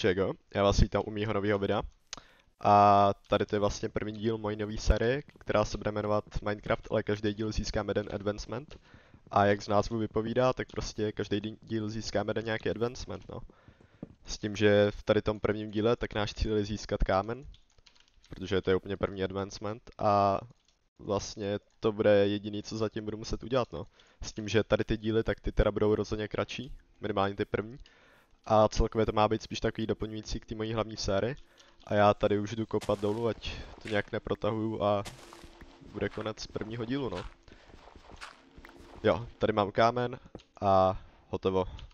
Čego? Já vás vítám u mýho nového videa. A tady to je vlastně první díl mojí nové série, která se bude jmenovat Minecraft, ale každý díl získáme jeden advancement. A jak z názvu vypovídá, tak prostě každý díl získáme jeden nějaký advancement, no. S tím, že v tady tom prvním díle, tak náš cíl je získat kámen, protože to je úplně první advancement a vlastně to bude jediný, co zatím budu muset udělat, no. S tím, že tady ty díly, tak ty teda budou rozhodně kratší, minimálně ty první. A celkově to má být spíš takový doplňující k té mojí hlavní sérii. A já tady už jdu kopat dolů, ať to nějak neprotahuju a bude konec prvního dílu, no. Jo, tady mám kámen a hotovo.